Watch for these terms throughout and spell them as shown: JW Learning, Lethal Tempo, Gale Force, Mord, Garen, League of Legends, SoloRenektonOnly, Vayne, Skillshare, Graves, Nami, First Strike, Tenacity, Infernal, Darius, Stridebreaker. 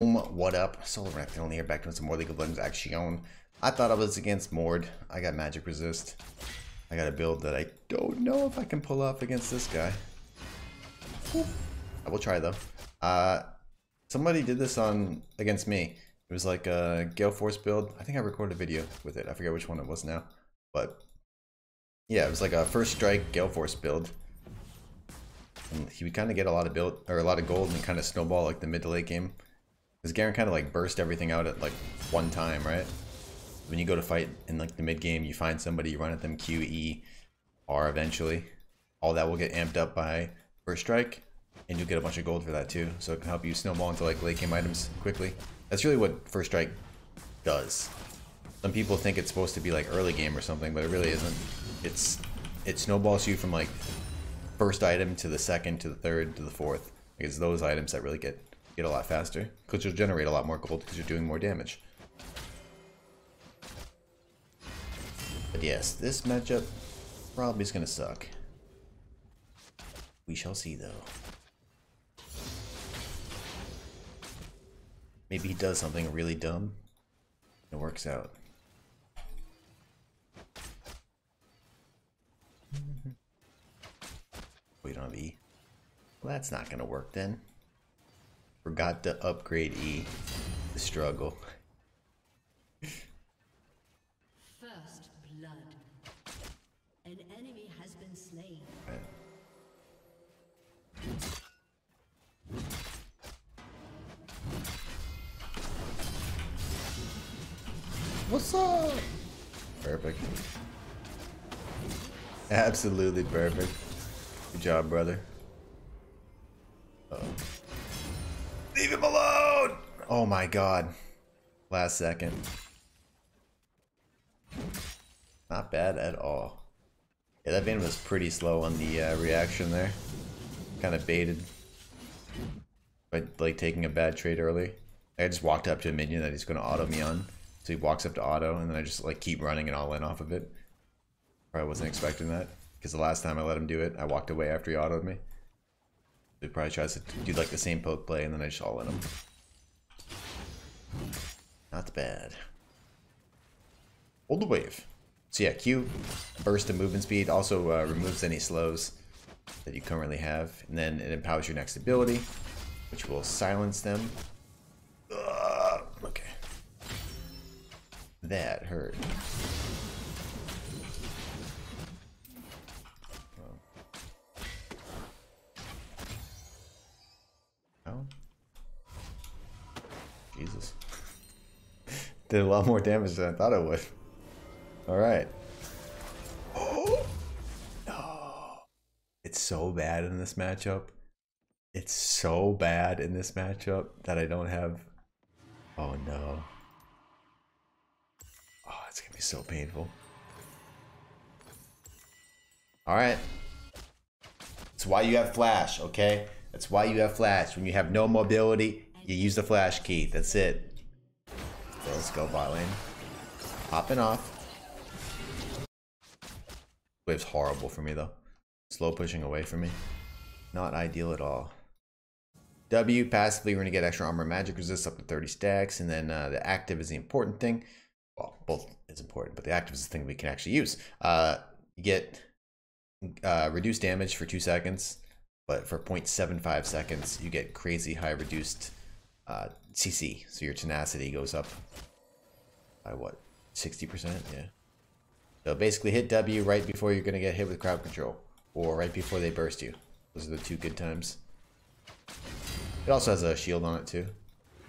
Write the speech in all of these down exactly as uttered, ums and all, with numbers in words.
What up? SoloRenektonOnly here, back to some more League of Legends action. I thought I was against Mord. I got magic resist. I got a build that I don't know if I can pull off against this guy. I will try though. Uh, somebody did this on against me. It was like a Gale Force build. I think I recorded a video with it. I forget which one it was now, but yeah, it was like a First Strike Gale Force build. And he would kind of get a lot of build or a lot of gold and kind of snowball like the mid to late game. Because Garen kind of like burst everything out at like one time, right? When you go to fight in like the mid game, you find somebody, you run at them Q, E, R eventually. All that will get amped up by First Strike, and you'll get a bunch of gold for that too. So it can help you snowball into like late game items quickly. That's really what First Strike does. Some people think it's supposed to be like early game or something, but it really isn't. It's it snowballs you from like first item to the second to the third to the fourth. Like it's those items that really get Get a lot faster, because you'll generate a lot more gold because you're doing more damage. But yes, this matchup probably is gonna suck. We shall see though. Maybe he does something really dumb and it works out. We don't have E. Well, that's not gonna work then. Forgot to upgrade E. The struggle. First blood. An enemy has been slain. Right. What's up? Perfect. Absolutely perfect. Good job, brother. Uh-oh. Leave him alone! Oh my god. Last second. Not bad at all. Yeah, that Vayne was pretty slow on the uh, reaction there. Kind of baited by like taking a bad trade early. I just walked up to a minion that he's going to auto me on. So he walks up to auto and then I just like keep running and all in off of it. Probably wasn't expecting that. Because the last time I let him do it, I walked away after he autoed me. He probably tries to do like the same poke play and then I just all in him. Not bad. Hold the wave. So yeah, Q, burst and movement speed, also uh, removes any slows that you currently have. And then it empowers your next ability, which will silence them. Ugh, okay. That hurt. Jesus. Did a lot more damage than I thought it would. Alright. Oh! Oh! It's so bad in this matchup. It's so bad in this matchup that I don't have... Oh no. Oh, it's gonna be so painful. Alright. That's why you have flash, okay? That's why you have flash. When you have no mobility, you use the flash key. That's it. So let's go bot lane. Popping off. Wave's horrible for me though. Slow pushing away from me. Not ideal at all. W passively, we're gonna get extra armor, magic resist up to thirty stacks, and then uh, the active is the important thing. Well, both is important, but the active is the thing we can actually use. Uh, you get uh, reduced damage for two seconds, but for zero point seven five seconds, you get crazy high reduced. Uh, C C, so your tenacity goes up by what, sixty percent? Yeah. So basically hit W right before you're gonna get hit with crowd control, or right before they burst you. Those are the two good times. It also has a shield on it too.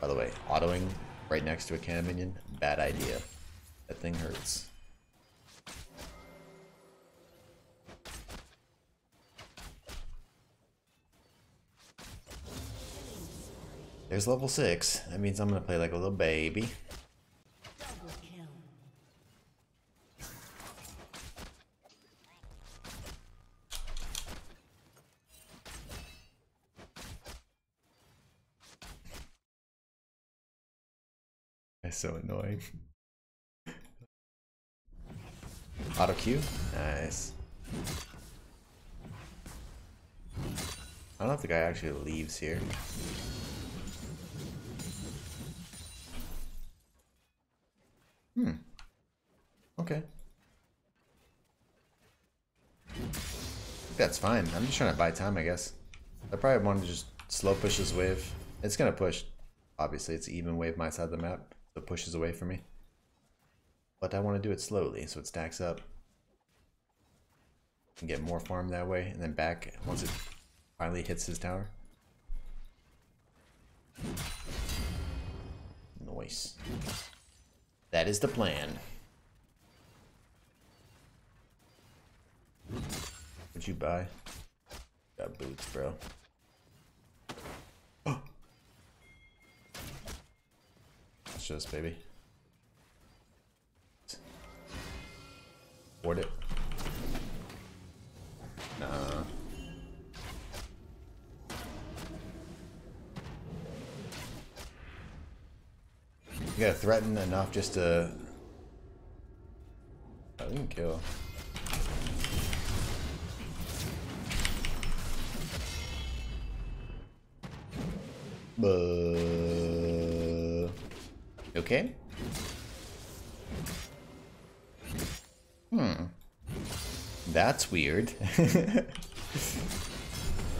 By the way, autoing right next to a cannon minion, bad idea. That thing hurts. There's level six. That means I'm gonna play like a little baby. Double kill. That's so annoying. Auto Q, nice. I don't know if the guy actually leaves here. Hmm. Okay. That's fine. I'm just trying to buy time, I guess. I probably want to just slow push this wave. It's going to push. Obviously, it's an even wave my side of the map. So it pushes away from me. But I want to do it slowly so it stacks up. Can get more farm that way, and then back once it finally hits his tower. Nice. That is the plan. What'd you buy? Got boots, bro. Oh! Watch this, baby. Ward it. Nah. You gotta threaten enough just to. I oh, didn't kill. Uh... Okay. Hmm. That's weird.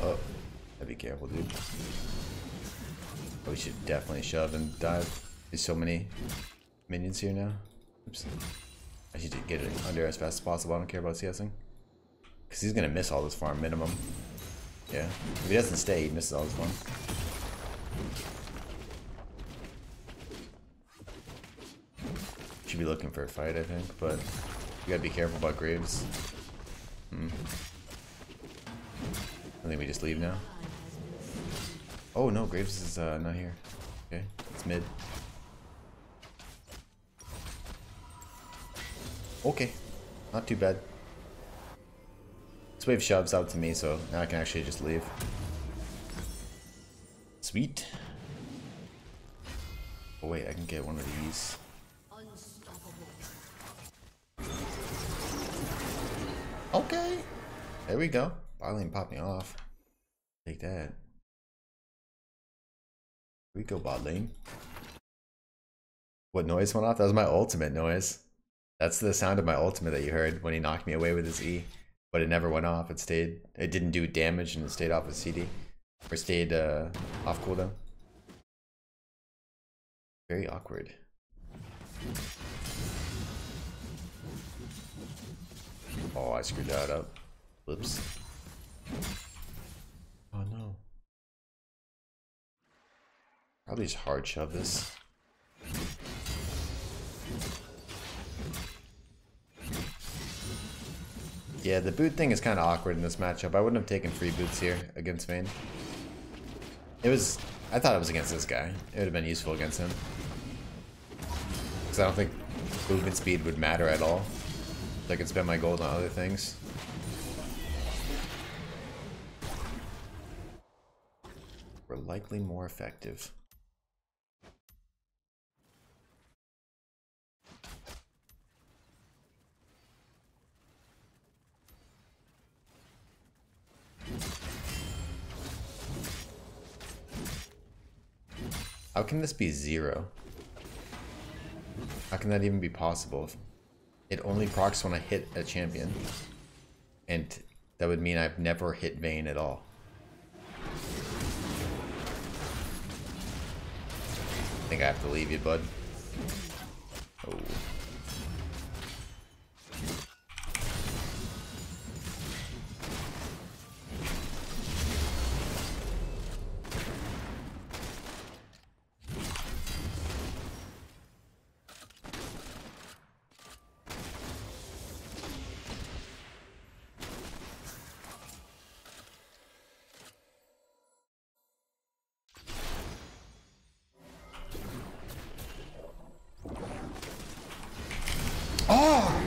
Oh, gotta be careful, dude. Oh, we should definitely shove and dive. There's so many minions here now. Oops. I should get it under as fast as possible. I don't care about CSing. Because he's gonna miss all this farm minimum. Yeah. If he doesn't stay, he misses all this farm. Should be looking for a fight, I think, but you gotta be careful about Graves. Hmm. I think we just leave now. Oh no, Graves is uh, not here. Okay, it's mid. Okay, not too bad. This wave shoves out to me, so now I can actually just leave. Sweet. Oh wait, I can get one of these. Okay, there we go. Bottling popped me off. Take that. Here we go, bot lane. What noise went off? That was my ultimate noise. That's the sound of my ultimate that you heard when he knocked me away with his E. But it never went off. It stayed. It didn't do damage and it stayed off his C D. Or stayed uh, off cooldown. Very awkward. Oh, I screwed that up. Whoops. Oh no. Probably just hard shove this. Yeah, the boot thing is kind of awkward in this matchup. I wouldn't have taken free boots here against Vayne. It was... I thought it was against this guy. It would have been useful against him. Because I don't think movement speed would matter at all. I can spend my gold on other things. We're likely more effective. How can this be zero? How can that even be possible? If it only procs when I hit a champion. And that would mean I've never hit Vayne at all. I think I have to leave you, bud. Oh.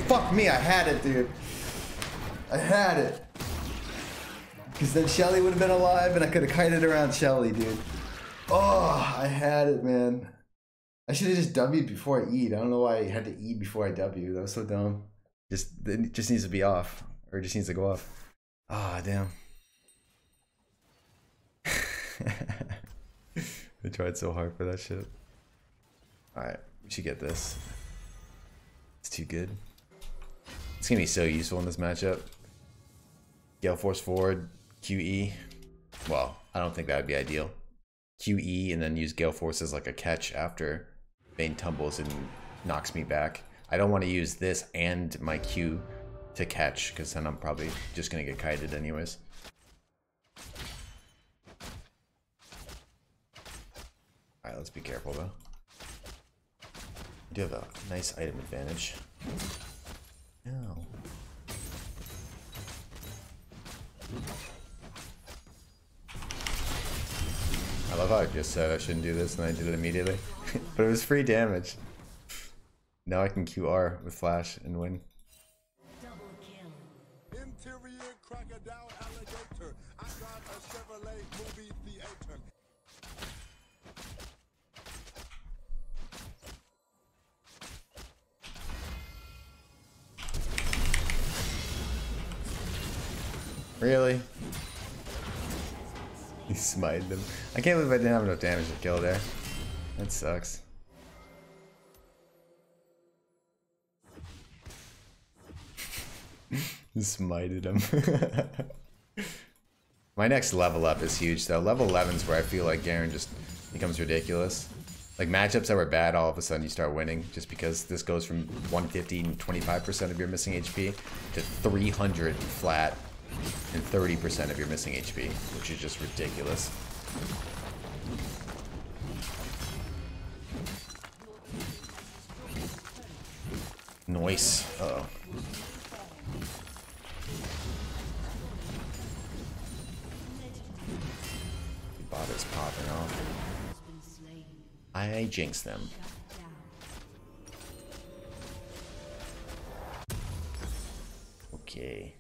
Fuck me, I had it, dude. I had it. Because then Shelly would have been alive and I could have kited around Shelly, dude. Oh, I had it, man. I should have just W'd before I E'd. I don't know why I had to E before I W. That was so dumb. Just, it just needs to be off. Or it just needs to go off. Ah, oh, damn. I tried so hard for that shit. Alright, we should get this. It's too good. It's gonna be so useful in this matchup. Gale Force forward, Q E. Well, I don't think that would be ideal. Q E and then use Gale Force as like a catch after Vayne tumbles and knocks me back. I don't want to use this and my Q to catch, because then I'm probably just gonna get kited anyways. Alright, let's be careful though. I do have a nice item advantage. No. I love how I just said I shouldn't do this and I did it immediately. But it was free damage. Now I can Q R with flash and win. Double kill. Interior crocodile alligator. I got a Chevrolet movie theater. Really? He smited them. I can't believe I didn't have enough damage to kill there. That sucks. Smited him. My next level up is huge though. Level eleven is where I feel like Garen just becomes ridiculous. Like matchups that were bad, all of a sudden you start winning just because this goes from one fifty and twenty-five percent of your missing H P to three hundred flat and thirty percent of your missing H P, which is just ridiculous. Nice. Uh-oh. The bot is popping off. I jinxed them. Okay.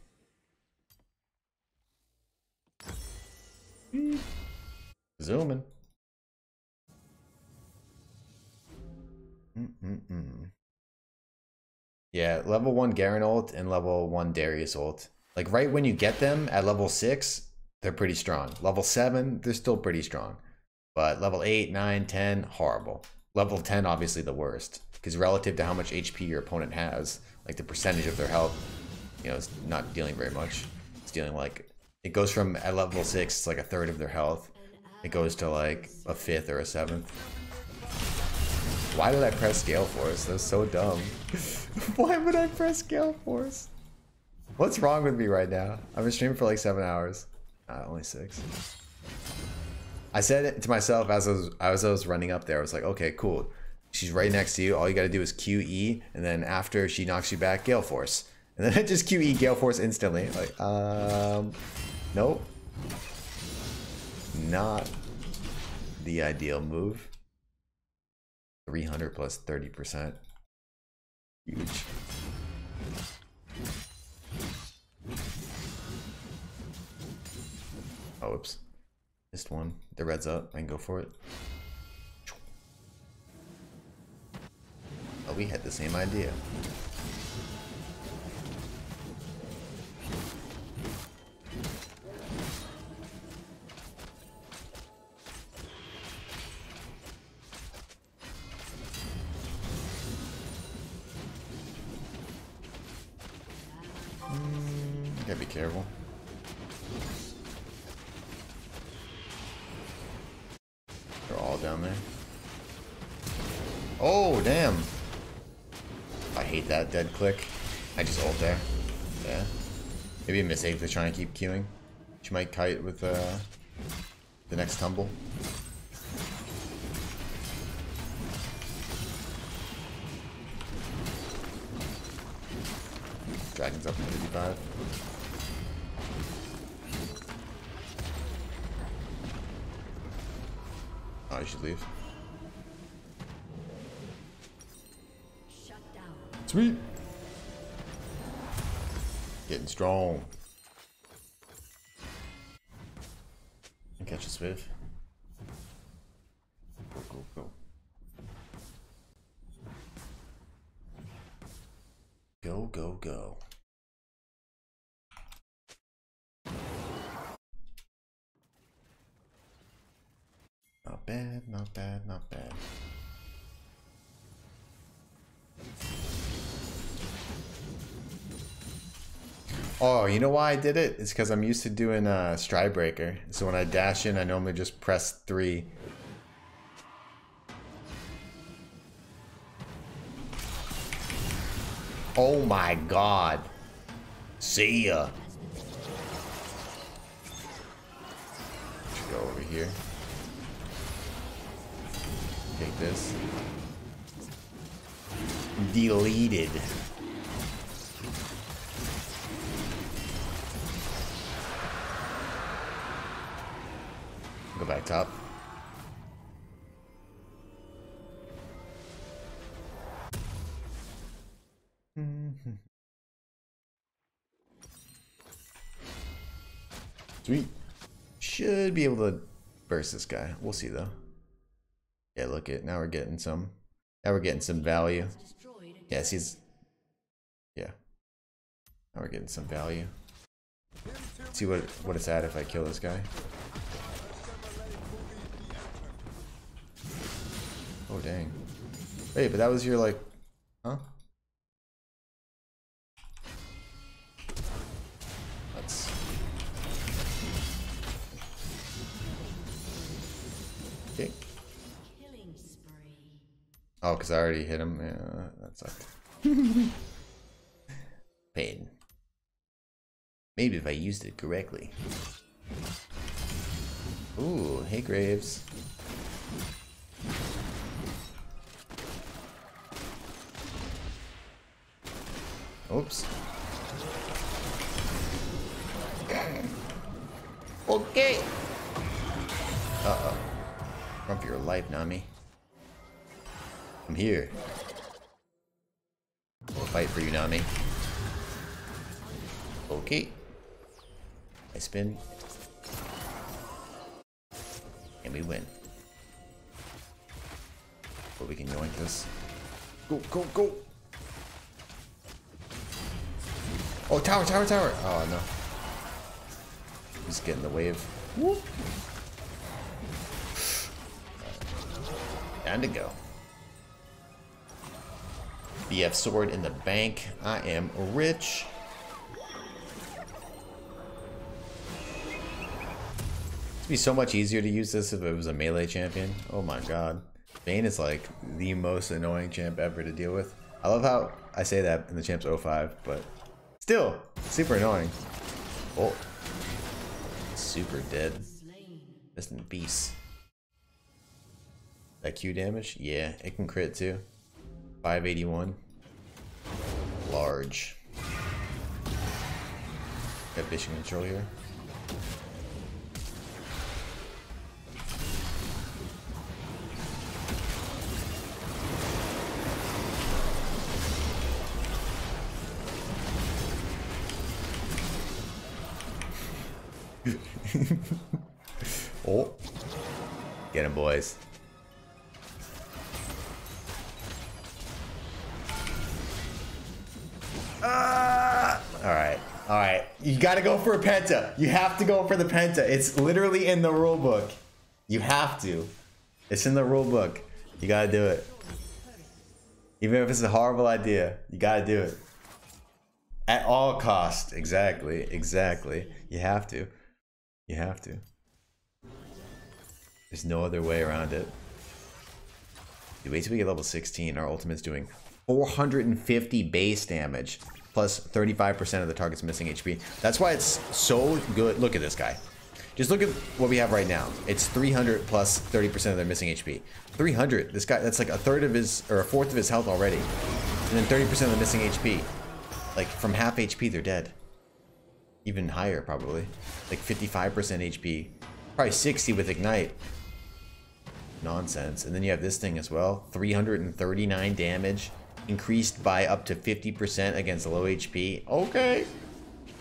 Zooming. Mm-mm-mm. Yeah, level one Garen ult and level one Darius ult. Like right when you get them at level six, they're pretty strong. Level seven, they're still pretty strong. But level eight, nine, ten, horrible. Level ten, obviously the worst. Because relative to how much H P your opponent has, like the percentage of their health, you know, it's not dealing very much. It's dealing like, it goes from at level six, it's like a third of their health. It goes to like a fifth or a seventh. Why did I press Gale Force? That's so dumb. Why would I press Gale Force? What's wrong with me right now? I've been streaming for like seven hours. Uh, only six. I said it to myself as I was, as I was running up there. I was like, okay, cool. She's right next to you. All you got to do is Q E, and then after she knocks you back, Gale Force. And then I just Q E Gale Force instantly. Like, um, nope. Not the ideal move. three hundred plus thirty percent. Huge. Oh, oops. Missed one. The red's up. I can go for it. Oh, we had the same idea. Gotta be careful. They're all down there. Oh, damn! I hate that dead click. I just ult there. Yeah. Maybe a mistake for trying to keep queuing. She might kite with uh, the next tumble. Dragon's up in fifty-five. Oh, I should leave. Shut down. Sweet. Getting strong. I catch a swift. Go, go, go. Go, go, go. Not bad, not bad, not bad. Oh, you know why I did it? It's because I'm used to doing uh, Stridebreaker. So when I dash in, I normally just press three. Oh my god. See ya. Should go over here. Take this. Deleted. Go back top. Sweet. Should be able to burst this guy. We'll see though. Yeah, look it. Now we're getting some. Now we're getting some value. Yes, he's. Yeah. Now we're getting some value. Let's see what what it's at if I kill this guy. Oh dang. Wait, but that was your like, huh? Oh, because I already hit him. Yeah, that sucked. Pain. Maybe if I used it correctly. Ooh, hey Graves. Oops. Okay. Uh-oh. Run for your life, Nami. I'm here. We'll fight for you, Nami. Okay. I spin. And we win. But we can yoink this. Go, go, go! Oh, tower, tower, tower! Oh, no. He's getting the wave. Whoop. Time to go. B F sword in the bank. I am rich. It'd be so much easier to use this if it was a melee champion. Oh my god. Vayne is like the most annoying champ ever to deal with. I love how I say that in the champs oh five, but still, super annoying. Oh. Super dead. Just in peace. That Q damage? Yeah, it can crit too. five eighty-one. Large. Got vision control here. Oh, get him, boys. Alright, you gotta go for a penta. You have to go for the penta. It's literally in the rule book. You have to. It's in the rule book. You gotta do it. Even if it's a horrible idea, you gotta do it. At all costs. Exactly, exactly. You have to. You have to. There's no other way around it. Dude, wait till we get level sixteen. Our ultimate's doing four hundred fifty base damage. Plus thirty-five percent of the target's missing H P. That's why it's so good. Look at this guy. Just look at what we have right now. It's three hundred plus thirty percent of their missing H P. three hundred. This guy, that's like a third of his, or a fourth of his health already. And then thirty percent of the missing H P. Like from half H P, they're dead. Even higher, probably. Like fifty-five percent H P. Probably sixty with Ignite. Nonsense. And then you have this thing as well. three hundred thirty-nine damage. Increased by up to fifty percent against low H P. Okay.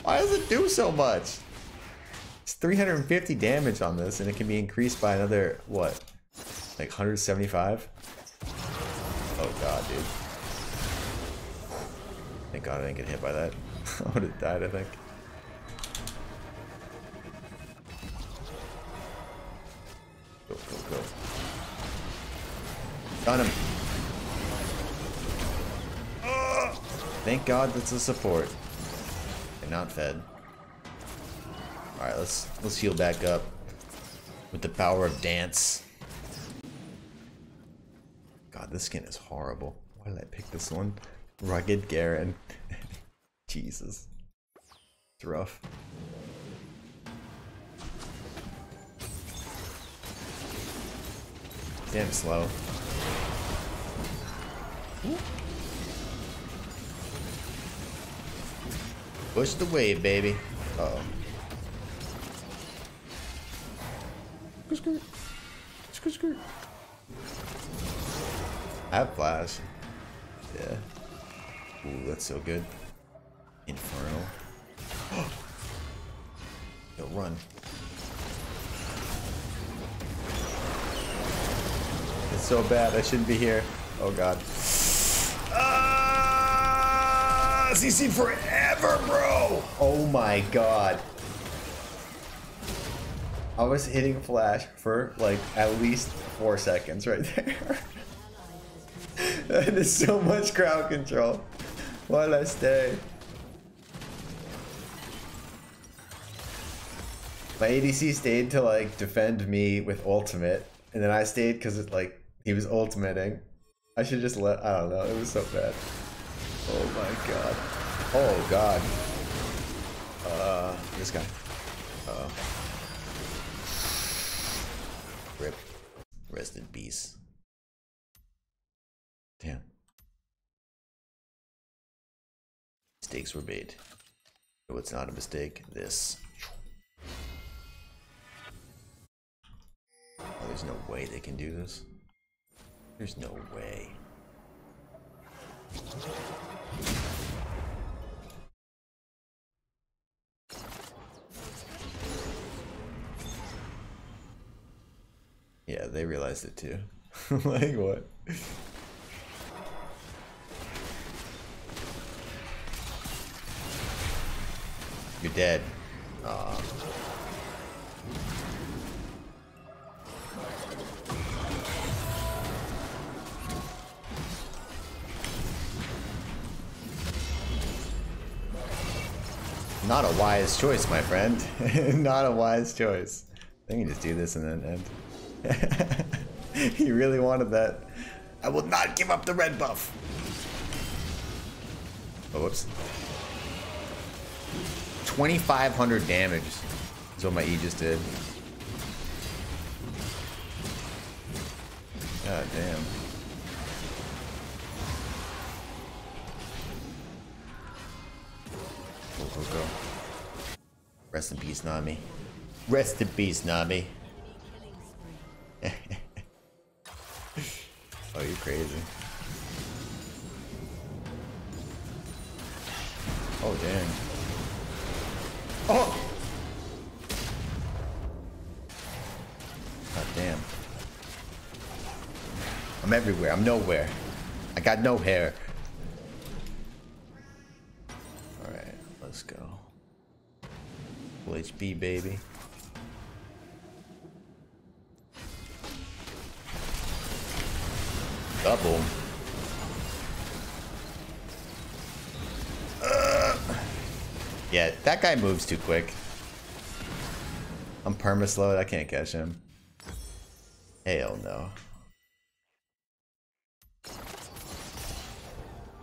Why does it do so much? It's three hundred fifty damage on this, and it can be increased by another, what? Like one hundred seventy-five? Oh god, dude. Thank god I didn't get hit by that. I would have died, I think. Go, go, go. Got him. Thank god that's a support. They're not fed. Alright, let's let's heal back up with the power of dance. God, this skin is horrible. Why did I pick this one? Rugged Garen. Jesus. It's rough. Damn slow. Push the wave, baby. Uh-oh. Skirt, skirt, skirt. I have flash. Yeah. Ooh, that's so good. Infernal. Yo, run. It's so bad. I shouldn't be here. Oh god. Ah! C C forever, bro. Oh my god. I was hitting flash for like at least four seconds right there. There's so much crowd control. Why'd I stay? My A D C stayed to like defend me with ultimate, and then I stayed because it like he was ultimating. I should just let. I don't know. It was so bad. Oh my god. Oh god. Uh, this guy. Uh. Rip. Rest in peace. Damn. Mistakes were made. No, it's not a mistake. This. Oh, there's no way they can do this. There's no way. Yeah, they realized it too. Like what? You're dead. Uh, not a wise choice, my friend. Not a wise choice. I think you just do this and then end. He really wanted that. I will not give up the red buff. Oh, whoops. twenty-five hundred damage is what my Aegis did. God damn. Go, go, go. Rest in peace, Nami. Rest in peace, Nami. Oh, you're crazy. Oh, damn. Oh! God damn. I'm everywhere. I'm nowhere. I got no hair. Alright, let's go. Full H P, baby. Double. Uh, yeah, that guy moves too quick. I'm perma-slowed. I can't catch him. Hell no.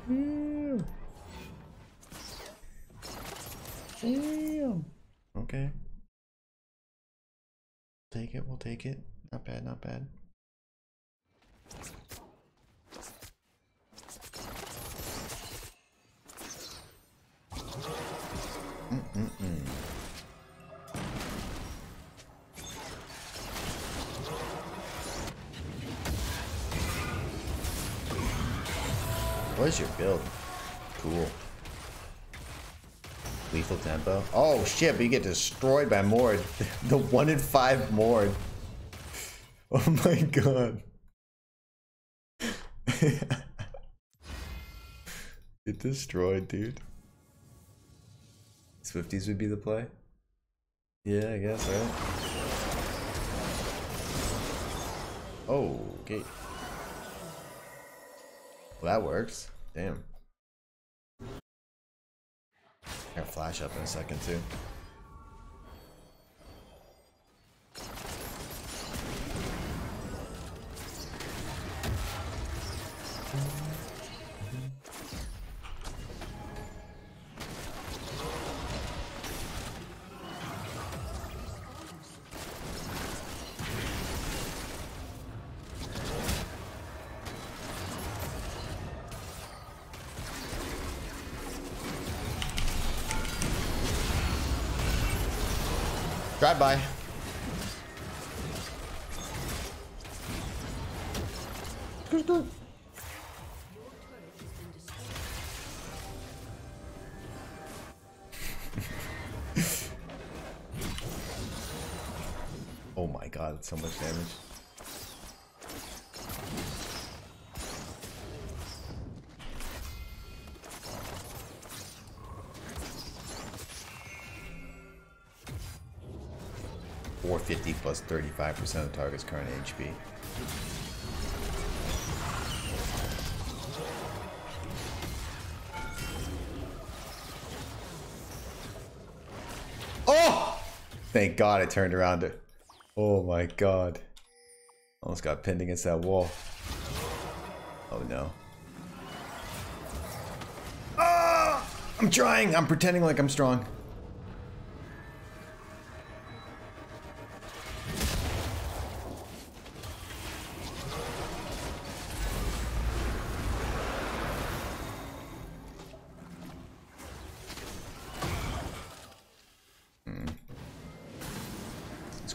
Damn. Damn. Okay. Take it. We'll take it. Not bad. Not bad. Mm-mm. What is your build? Cool. Lethal Tempo. Oh shit, but you get destroyed by Mord. The one in five Mord. Oh my god. Get destroyed, dude. Swifties would be the play. Yeah, I guess, right? Oh, okay. Well, that works. Damn. gonna flash up in a second too. Drive by. Good, good. Oh my god, it's so much damage. four fifty plus thirty-five percent of the target's current H P. Oh! Thank God I turned around it. Oh my God. Almost got pinned against that wall. Oh no. Ah! I'm trying. I'm pretending like I'm strong.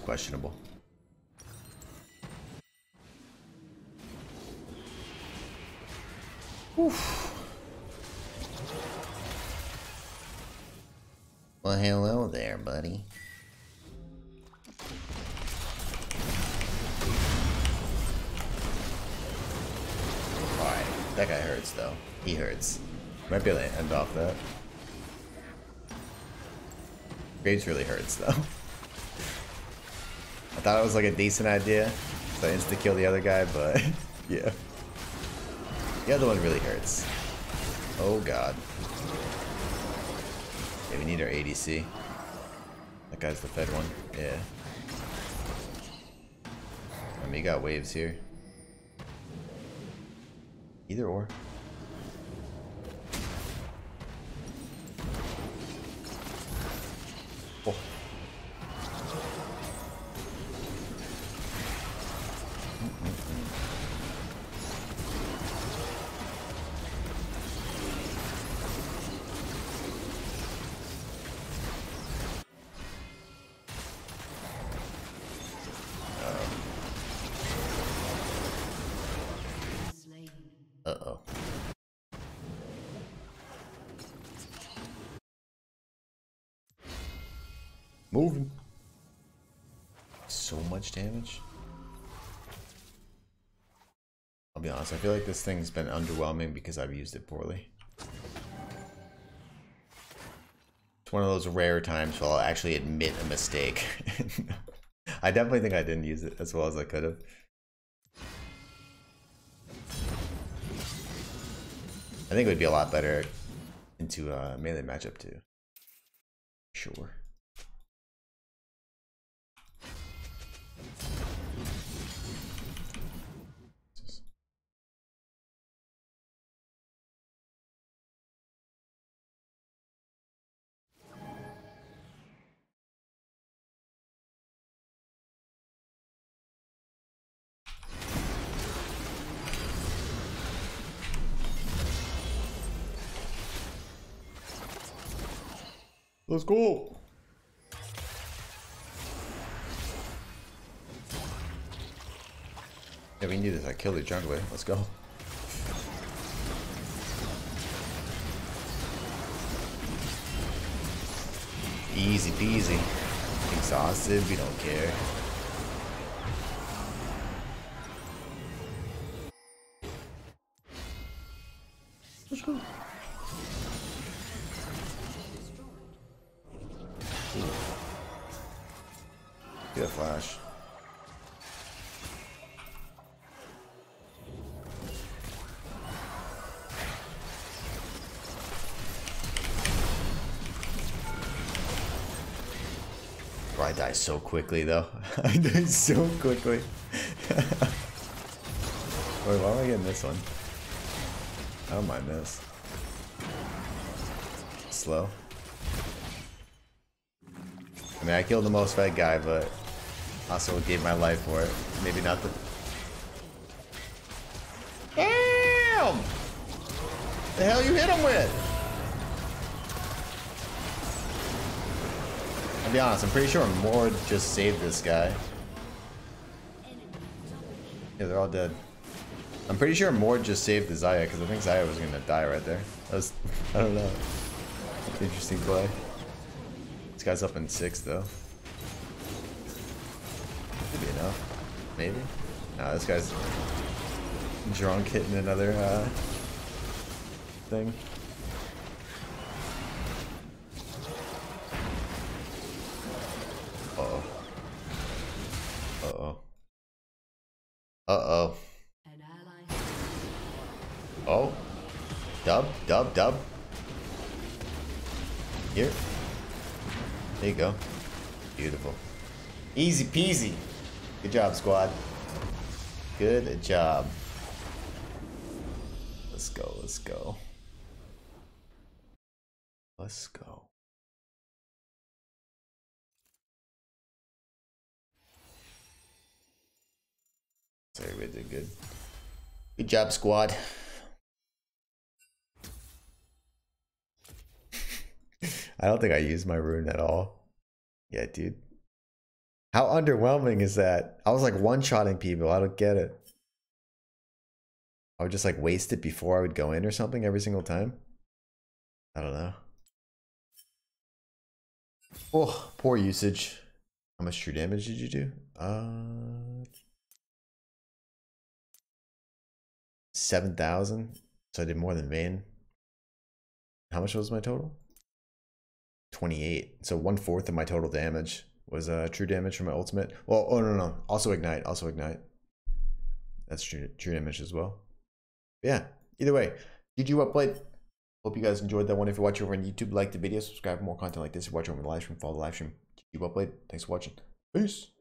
Questionable. Oof. Well, hello there, buddy. Alright, that guy hurts though. He hurts. Might be able to end off that. Graves really hurts though. I thought it was like a decent idea, so I insta-kill the other guy, but yeah. The other one really hurts. Oh god. Yeah, we need our A D C. That guy's the fed one, yeah. I mean, you got waves here. Either or. Oh. Moving. So much damage. I'll be honest, I feel like this thing's been underwhelming because I've used it poorly. It's one of those rare times where I'll actually admit a mistake. I definitely think I didn't use it as well as I could have. I think it would be a lot better into a melee matchup too. Sure. Let's go! Yeah, we need this. I killed the jungler. Let's go. Easy peasy. Exhausted, we don't care. Let's go. Get a flash. die so quickly though. I died so quickly. Wait, why am I getting this one? I don't mind this. Slow. I mean, I killed the most fed guy, but also gave my life for it. Maybe not the... Damn! The hell you hit him with? I'll be honest, I'm pretty sure Mord just saved this guy. Yeah, they're all dead. I'm pretty sure Mord just saved the Zaya, because I think Zaya was gonna die right there. That was... I don't know. Interesting play. This guy's up in six though. Could be enough. Maybe? Nah, this guy's drunk hitting another uh, thing. Uh-oh. Uh-oh. Uh-oh. Oh. Dub, dub, dub. Here. There you go. Beautiful. Easy peasy. Good job, squad. Good job. Let's go, let's go. Let's go. Sorry, we did good. Good job, squad. I don't think I used my rune at all. Yeah, dude. How underwhelming is that? I was like one-shotting people. I don't get it. I would just like waste it before I would go in or something every single time. I don't know. Oh, poor usage. How much true damage did you do? Uh, seven thousand. So I did more than Vayne. How much was my total? twenty-eight. So one fourth of my total damage was uh, true damage from my ultimate. Well, oh no, no. Also ignite. Also ignite. That's true, true damage as well. But yeah. Either way, G G well played. Hope you guys enjoyed that one. If you're watching over on YouTube, like the video, subscribe for more content like this. If you're watching over the live stream, follow the live stream. G G well played. Thanks for watching. Peace.